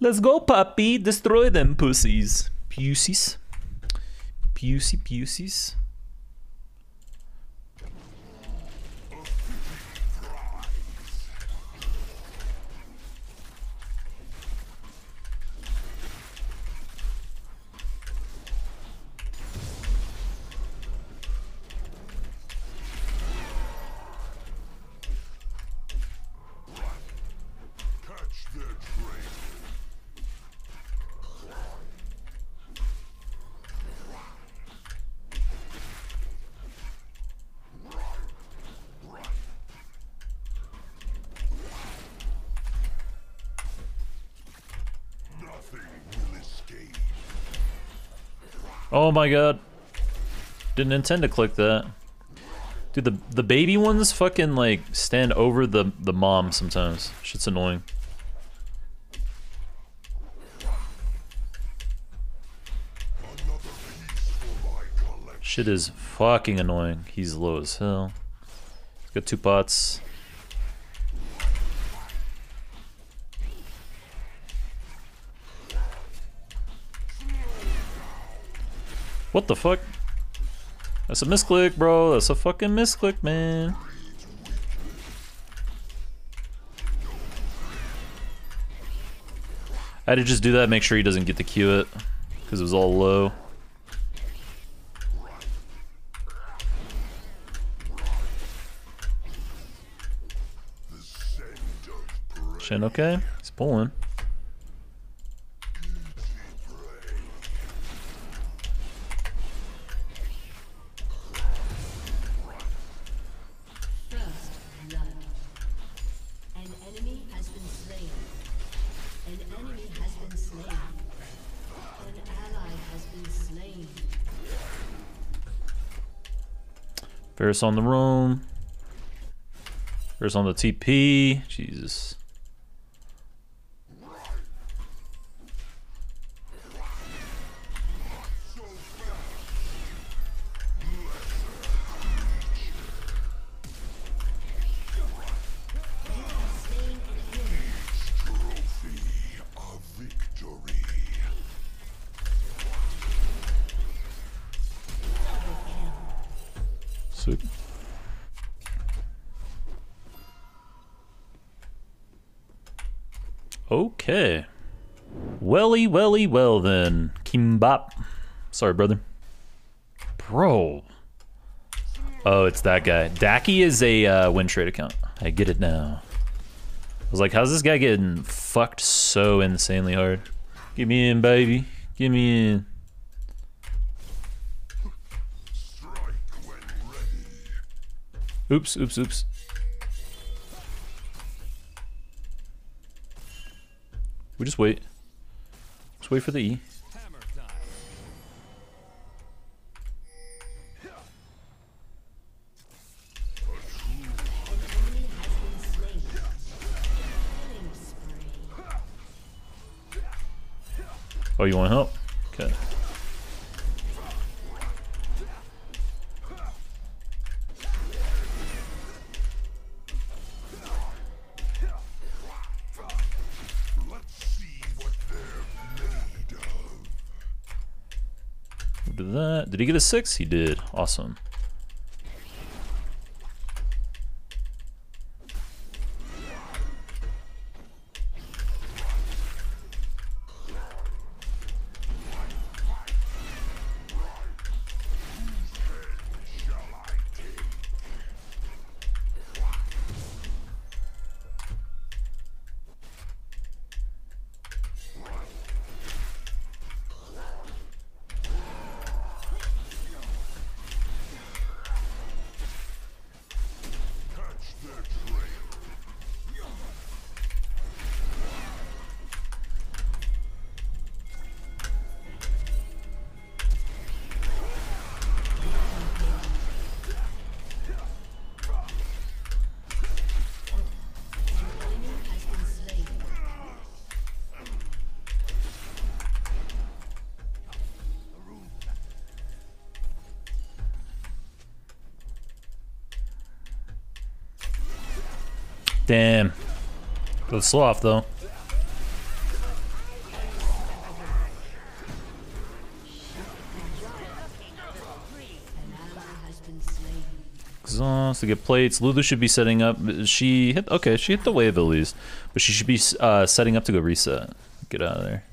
Let's go, puppy. Destroy them pussies. Pussies. Pusy, pussies. Oh my god. Didn't intend to click that. Dude, the baby ones fucking like stand over the mom sometimes. Shit's annoying. Shit is fucking annoying. He's low as hell. He's got two pots. What the fuck? That's a misclick, bro. That's a fucking misclick, man. I had to just do that, make sure he doesn't get to Q it, because it was all low. Shen, okay. He's pulling. Varus on the roam. Varus on the TP. Jesus. Okay. Welly, welly, well then. Kimbap. Sorry, brother. Bro. Oh, it's that guy. Daki is a win trade account. I get it now. I was like, how's this guy getting fucked so insanely hard? Get me in, baby. Get me in. Oops, oops, oops. We just wait. Just wait for the E. Oh, you want help? Okay. That. Did he get a 6? He did. Awesome. Damn. Go slow off though. exhaust to get plates. Lulu should be setting up. She hit the wave at least, but she should be setting up to go reset. Get out of there.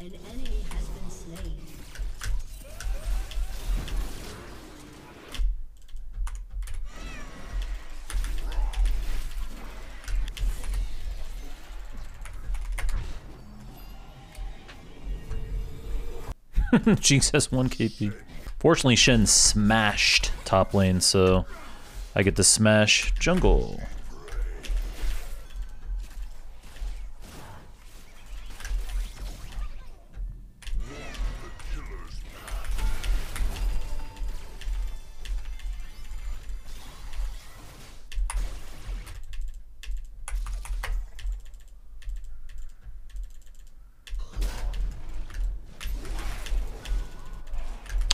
An enemy has been slain. Jinx has 1 KP. Fortunately, Shen smashed top lane, so I get to smash jungle.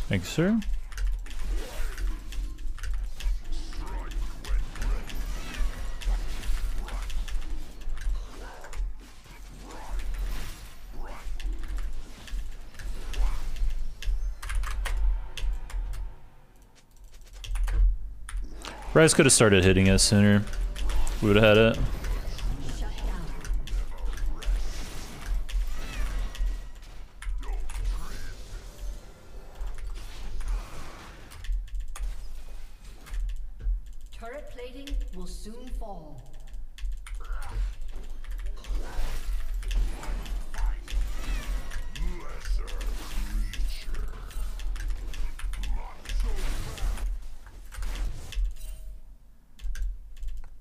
Thank you, sir. Ryze could have started hitting us sooner. We would have had it. Turret plating will soon fall.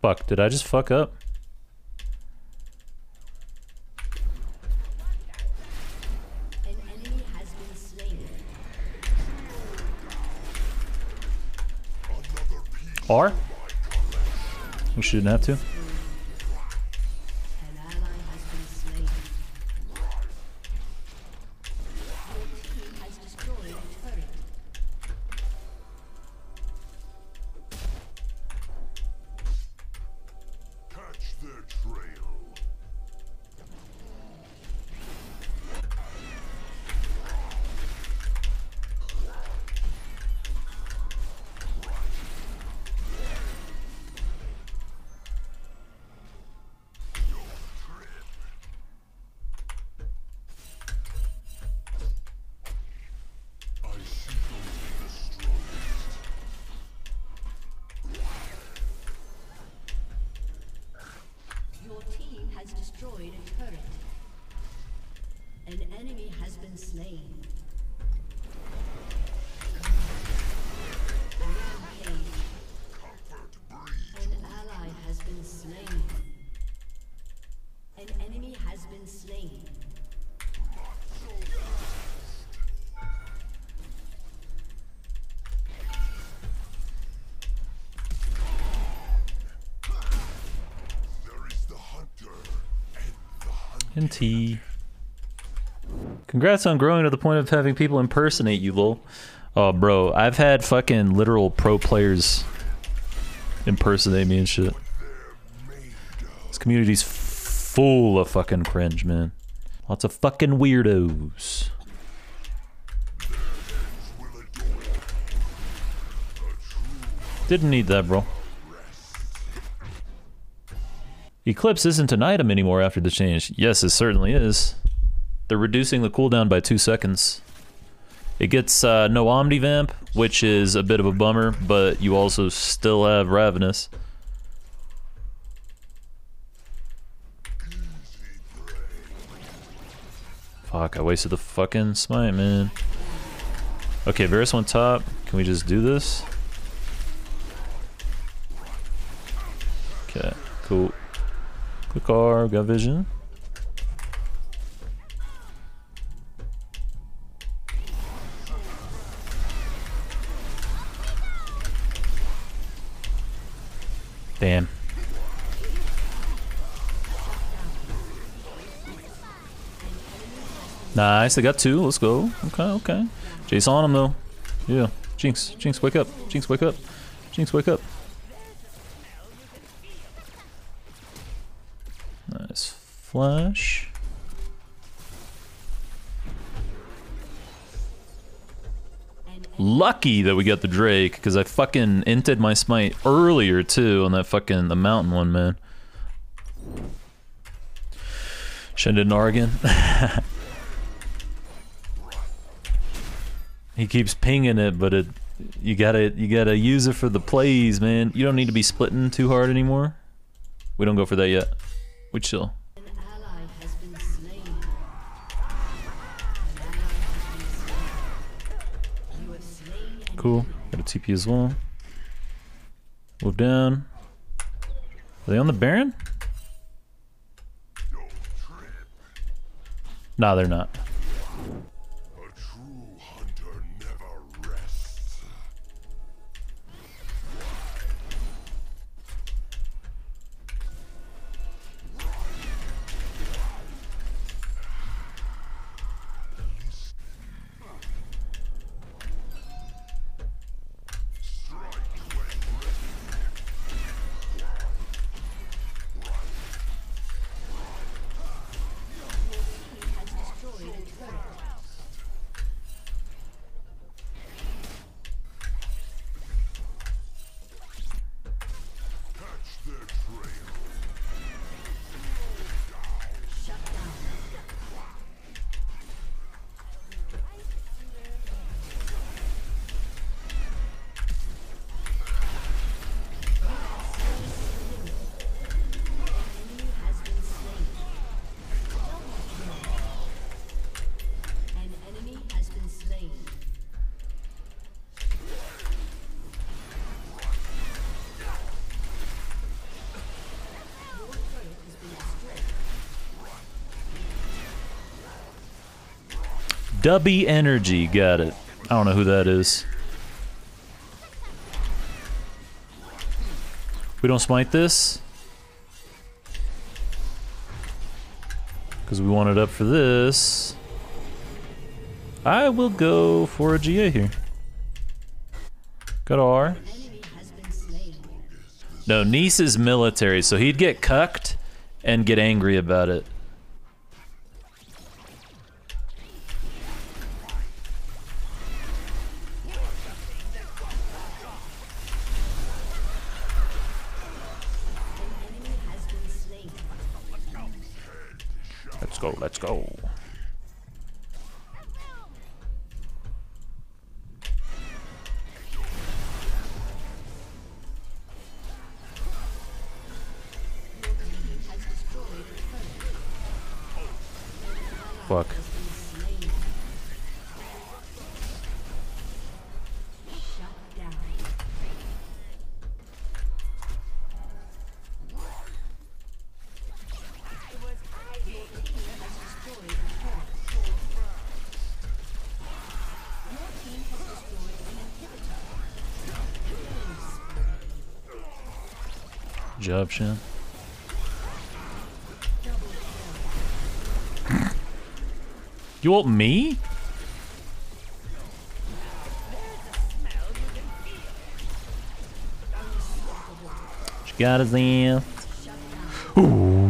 Fuck, did I just fuck up? R? We shouldn't have to. and tea. Congrats on growing to the point of having people impersonate you, lol. Oh, bro, I've had fucking literal pro players impersonate me and shit. This community's full of fucking cringe, man. Lots of fucking weirdos. Didn't need that, bro. Eclipse isn't an item anymore after the change. Yes, it certainly is. They're reducing the cooldown by 2 seconds. It gets no Omnivamp, which is a bit of a bummer, but you also still have Ravenous. Fuck, I wasted the fucking smite, man. Okay, Varus went top. Can we just do this? Okay, cool. Click R, got vision. Damn. Nice, they got two, let's go. Okay, okay. Jace on him though. Yeah, Jinx, Jinx, wake up. Jinx, wake up. Jinx, wake up. Nice flash. Lucky that we got the Drake, because I fucking inted my smite earlier too on that fucking the mountain one, man. Shouldn't have done Nargan. He keeps pinging it, but it you gotta use it for the plays, man. You don't need to be splitting too hard anymore. We don't go for that yet. We chill. Cool. Got a TP as well. Move down. Are they on the Baron? Nah, they're not. A true hunter never rests. Dubby Energy, got it. I don't know who that is. We don't smite this. Because we want it up for this. I will go for a GA here. Got R. No, Nice is military, so he'd get cucked and get angry about it. Let's go. Fuck. Good job, Shen. You want me? She got his ass. Ooh.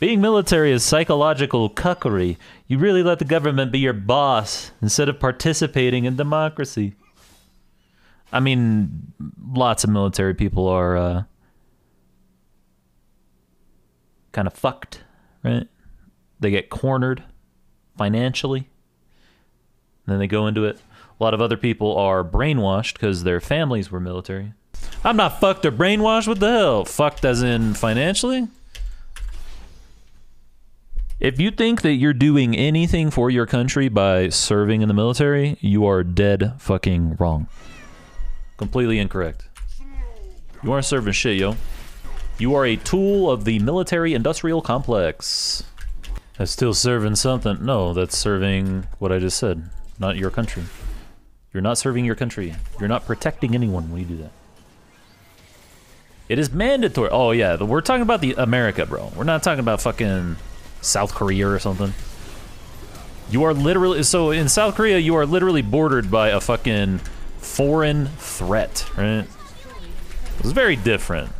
Being military is psychological cuckery. You really let the government be your boss instead of participating in democracy. I mean, lots of military people are kind of fucked, right? They get cornered financially, and then they go into it. A lot of other people are brainwashed because their families were military. I'm not fucked or brainwashed, what the hell? Fucked as in financially? If you think that you're doing anything for your country by serving in the military, you are dead fucking wrong. Completely incorrect. You aren't serving shit, yo. You are a tool of the military-industrial complex. That's still serving something. No, that's serving what I just said. Not your country. You're not serving your country. You're not protecting anyone when you do that. It is mandatory. Oh yeah, we're talking about the America, bro. We're not talking about fucking South Korea or something. You are literally, so in South Korea, you are literally bordered by a fucking foreign threat, right? It's very different.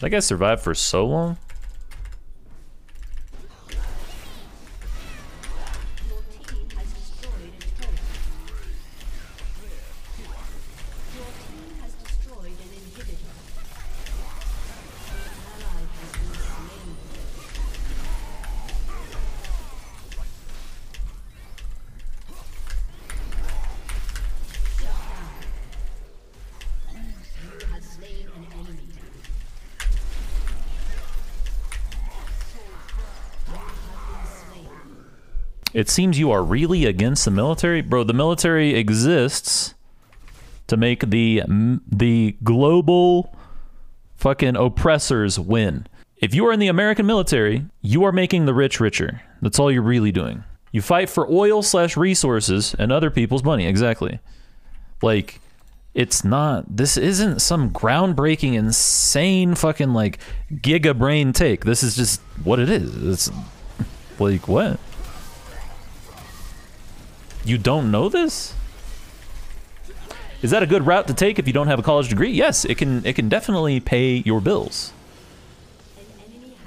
That guy survived for so long. It seems you are really against the military. Bro, the military exists to make the global fucking oppressors win. If you are in the American military, you are making the rich richer. That's all you're really doing. You fight for oil/resources and other people's money. Exactly. Like, it's not, this isn't some groundbreaking, insane fucking like giga brain take. This is just what it is. It's like, what? You don't know this? Is that a good route to take if you don't have a college degree? Yes, it can definitely pay your bills.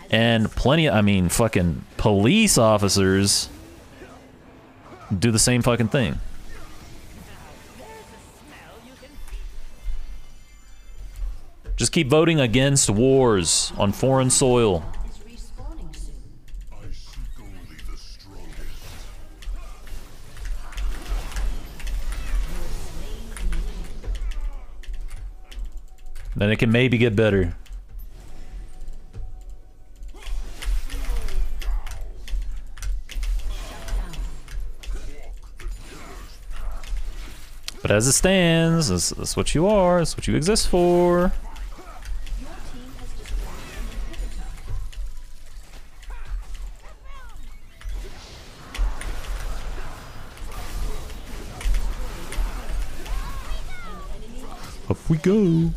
And plenty of, I mean, fucking police officers do the same fucking thing. Just keep voting against wars on foreign soil. Then it can maybe get better. But as it stands, that's what you are, that's what you exist for. Up we go.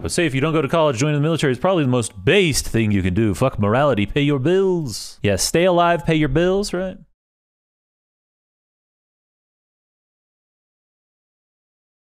But say if you don't go to college, joining the military is probably the most based thing you can do. Fuck morality, pay your bills. Yeah, stay alive, pay your bills, right?